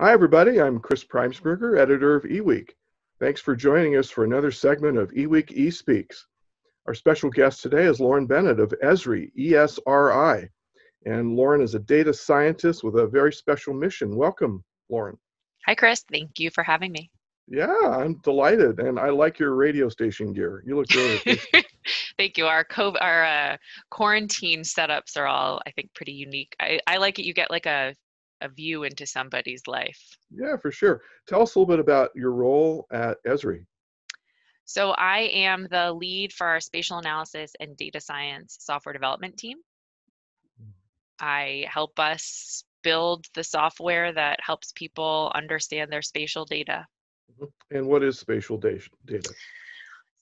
Hi everybody, I'm Chris Preimesberger, editor of eWeek. Thanks for joining us for another segment of eWeek eSPEAKS. Our special guest today is Lauren Bennett of Esri, ESRI. And Lauren is a data scientist with a very special mission. Welcome, Lauren. Hi Chris, thank you for having me. Yeah, I'm delighted, and I like your radio station gear. You look really Thank you. Our quarantine setups are all, I think, pretty unique. I like it. You get like a view into somebody's life. Yeah, for sure. Tell us a little bit about your role at Esri. So I am the lead for our spatial analysis and data science software development team. I help us build the software that helps people understand their spatial data. And what is spatial data?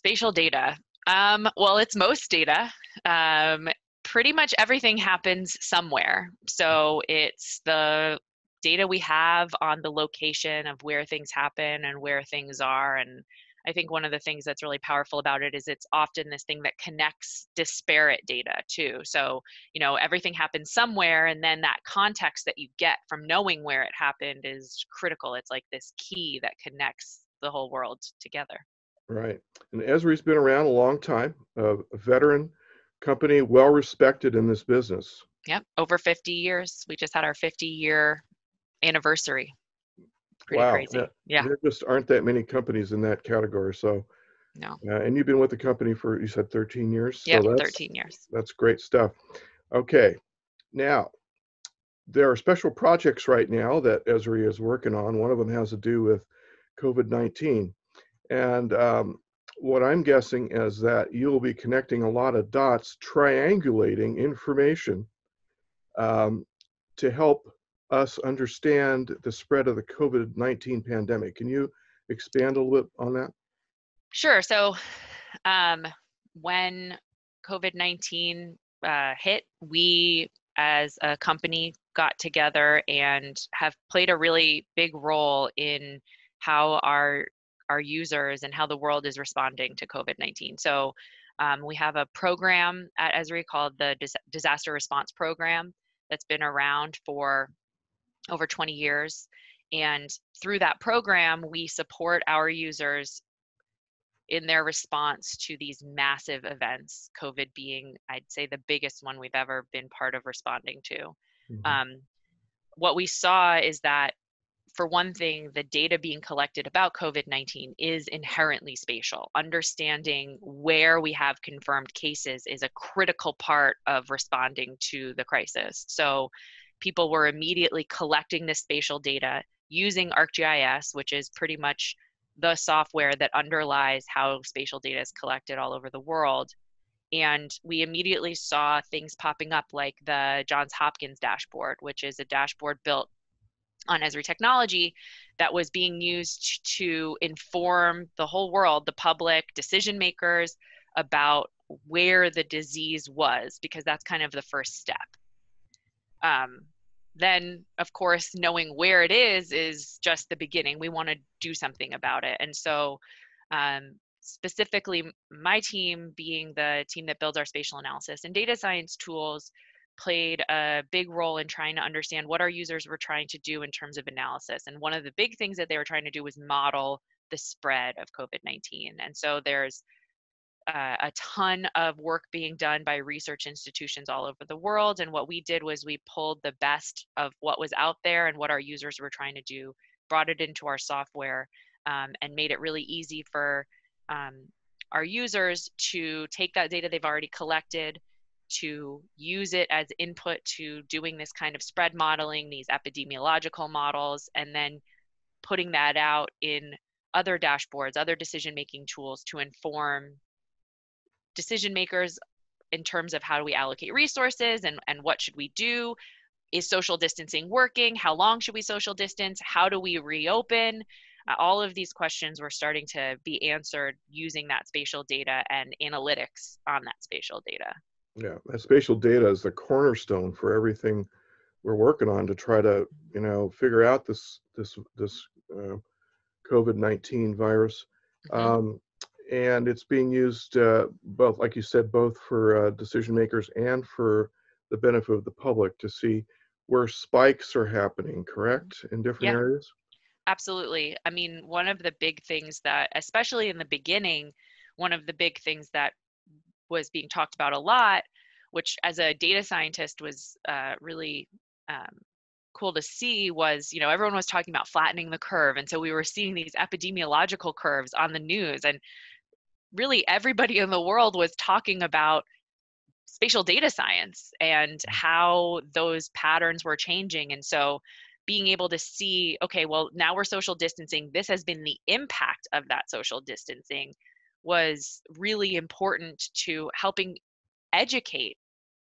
Spatial data. Well, it's most data. Pretty much everything happens somewhere. So it's the data we have on the location of where things happen and where things are. And I think one of the things that's really powerful about it is it's often this thing that connects disparate data too. So, you know, everything happens somewhere, and then that context that you get from knowing where it happened is critical. It's like this key that connects the whole world together. Right. And Esri's been around a long time, a veteran company, well respected in this business. Yep, over 50 years. We just had our 50-year anniversary. Pretty wow. Crazy. Yeah. There just aren't that many companies in that category. So, no. And you've been with the company for, you said 13 years? Yeah, so 13 years. That's great stuff. Okay. Now, there are special projects right now that Esri is working on. One of them has to do with COVID-19. And what I'm guessing is that you'll be connecting a lot of dots, triangulating information to help us understand the spread of the COVID-19 pandemic. Can you expand a little bit on that? Sure. So when COVID-19 hit, we as a company got together and have played a really big role in how our users and how the world is responding to COVID-19. So we have a program at Esri called the Disaster Response Program that's been around for over 20 years. And through that program, we support our users in their response to these massive events, COVID being, I'd say, the biggest one we've ever been part of responding to. Mm-hmm. What we saw is that, for one thing, the data being collected about COVID-19 is inherently spatial. Understanding where we have confirmed cases is a critical part of responding to the crisis. So people were immediately collecting this spatial data using ArcGIS, which is pretty much the software that underlies how spatial data is collected all over the world. And we immediately saw things popping up like the Johns Hopkins dashboard, which is a dashboard built on Esri technology that was being used to inform the whole world, the public, decision makers, about where the disease was, because that's kind of the first step. Then, of course, knowing where it is just the beginning. We want to do something about it. And so specifically, my team, being the team that builds our spatial analysis and data science tools, played a big role in trying to understand what our users were trying to do in terms of analysis. And one of the big things that they were trying to do was model the spread of COVID-19. And so there's a ton of work being done by research institutions all over the world. And what we did was we pulled the best of what was out there and what our users were trying to do, brought it into our software, and made it really easy for our users to take that data they've already collected, to use it as input to doing this kind of spread modeling, these epidemiological models, and then putting that out in other dashboards, other decision-making tools to inform decision makers in terms of how do we allocate resources and what should we do? Is social distancing working? How long should we social distance? How do we reopen? All of these questions were starting to be answered using that spatial data and analytics on that spatial data. Yeah, that spatial data is the cornerstone for everything we're working on to try to, you know, figure out this COVID-19 virus. Mm-hmm. And it's being used both, like you said, both for decision makers and for the benefit of the public to see where spikes are happening, correct, in different areas? Absolutely. I mean, one of the big things that, especially in the beginning, one of the big things that was being talked about a lot, which as a data scientist was really cool to see, was, you know, everyone was talking about flattening the curve. And so we were seeing these epidemiological curves on the news, and really everybody in the world was talking about spatial data science and how those patterns were changing. And so being able to see, okay, well, now we're social distancing, this has been the impact of that social distancing, was really important to helping educate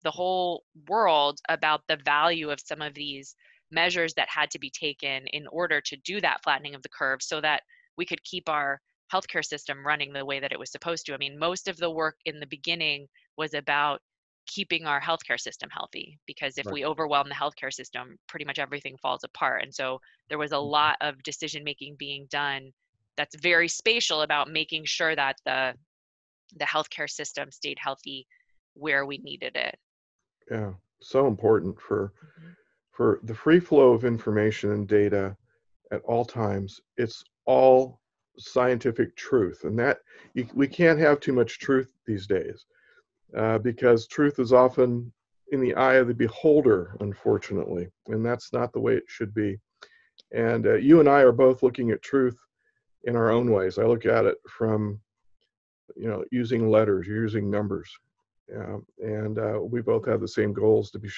the whole world about the value of some of these measures that had to be taken in order to do that flattening of the curve so that we could keep our healthcare system running the way that it was supposed to. I mean, most of the work in the beginning was about keeping our healthcare system healthy, because if we overwhelm the healthcare system, pretty much everything falls apart. And so there was a lot of decision making being done that's very spatial about making sure that the healthcare system stayed healthy where we needed it. Yeah, so important for the free flow of information and data at all times. It's all scientific truth, and that we can't have too much truth these days, because truth is often in the eye of the beholder, unfortunately, and that's not the way it should be. And you and I are both looking at truth in our own ways. I look at it from, you know, using letters, using numbers. We both have the same goals, to be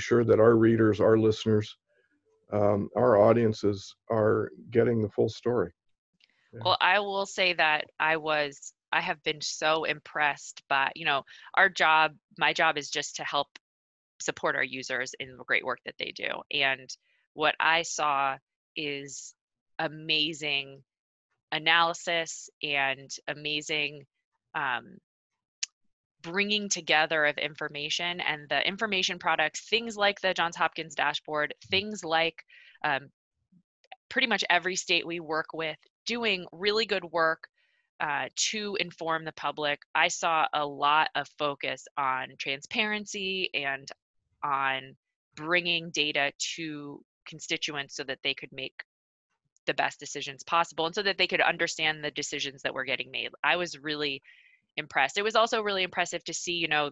sure that our readers, our listeners, our audiences are getting the full story. Yeah. Well, I will say that I have been so impressed by, you know, my job is just to help support our users in the great work that they do. And what I saw is amazing analysis and amazing bringing together of information, and the information products, things like the Johns Hopkins dashboard, things like pretty much every state we work with doing really good work to inform the public. I saw a lot of focus on transparency and on bringing data to constituents so that they could make the best decisions possible and so that they could understand the decisions that were getting made. I was really impressed. It was also really impressive to see, you know,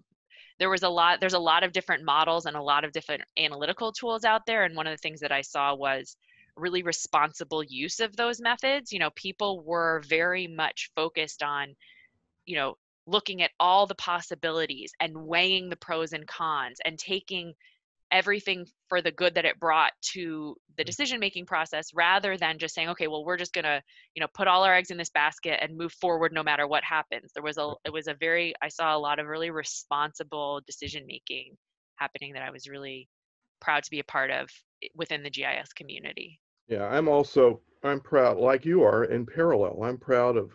there's a lot of different models and a lot of different analytical tools out there. And one of the things that I saw was really responsible use of those methods. You know, people were very much focused on, you know, looking at all the possibilities and weighing the pros and cons and taking everything for the good that it brought to the decision-making process, rather than just saying, okay, well, we're just gonna, you know, put all our eggs in this basket and move forward no matter what happens. I saw a lot of really responsible decision-making happening that I was really proud to be a part of within the GIS community. Yeah, I'm proud, like you are in parallel, I'm proud of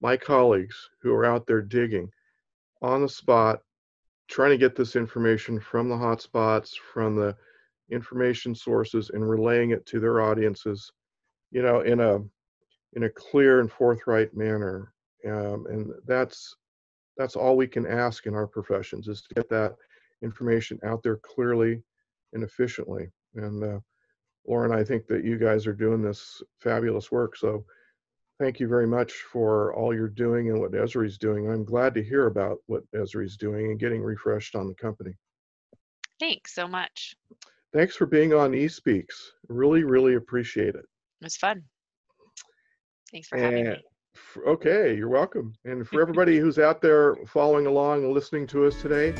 my colleagues who are out there digging on the spot, trying to get this information from the hotspots, from the information sources, and relaying it to their audiences, you know, in a clear and forthright manner. And that's all we can ask in our professions, is to get that information out there clearly and efficiently. And Lauren, I think that you guys are doing this fabulous work. So thank you very much for all you're doing and what Esri's doing. I'm glad to hear about what Esri's doing and getting refreshed on the company. Thanks so much. Thanks for being on eSPEAKS. Really, really appreciate it. It was fun. Thanks for having me. Okay, you're welcome. And for everybody who's out there following along and listening to us today,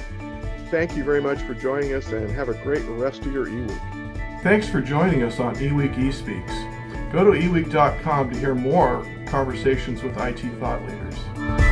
thank you very much for joining us, and have a great rest of your eWeek. Thanks for joining us on eWeek eSpeaks. Go to eWeek.com to hear more conversations with IT thought leaders.